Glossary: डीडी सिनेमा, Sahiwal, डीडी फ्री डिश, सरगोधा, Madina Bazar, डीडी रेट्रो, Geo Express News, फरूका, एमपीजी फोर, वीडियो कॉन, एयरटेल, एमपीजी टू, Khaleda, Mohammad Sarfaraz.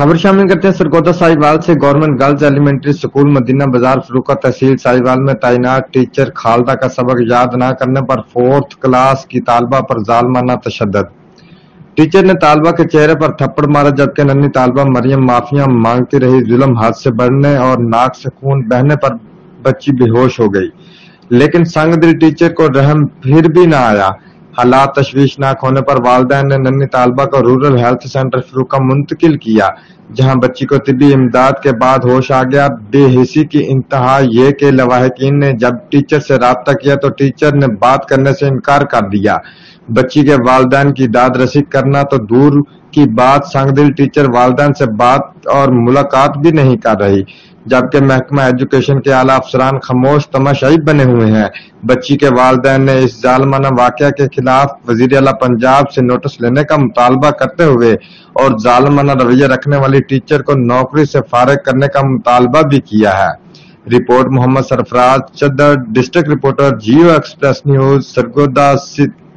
खबर शामिल करते हैं सरगोधा साहिवाल से। Government girls elementary school Madina Bazaar फरूका तहसील साहिवाल में तैनात टीचर खालदा का सबक याद न करने पर 4th क्लास की तालबा पर जालमाना तशद्दद। टीचर ने तालबा के चेहरे पर थप्पड़ मारा, जबकि नन्ही तालबा मरियम माफिया मांगती रही। जुल्म हाथ से बढ़ने और नाक से खून बहने पर बच्ची बेहोश हो गई, लेकिन संगदिल टीचर को रहम फिर भी ना आया। हालात तश्वीशनाक होने पर वालदैन ने नन्ही तालबा को रूरल हेल्थ सेंटर फरूका मुंतकिल किया, जहां बच्ची को तिब्बी इमदाद के बाद होश आ गया। बेहिसी की इंतहा ये कि लवाहकीन ने जब टीचर से राब्ता किया तो टीचर ने बात करने से इनकार कर दिया। बच्ची के वालदैन की दाद रसी करना तो दूर की बात, संगदिल टीचर वालदैन से बात और मुलाकात भी नहीं कर रही, जबकि महकमा एजुकेशन के आला अफसरान खामोश तमाशाई बने हुए हैं। बच्ची के वालदैन ने इस जालमाना वाकया के खिलाफ वजीर आला पंजाब से नोटिस लेने का मुतालबा करते हुए और जालमाना रवैया रखने वाली टीचर को नौकरी से फारिग करने का मुतालबा भी किया है। Report Mohammad Sarfaraz Chaddar, district reporter, Geo express news, सरगोधा।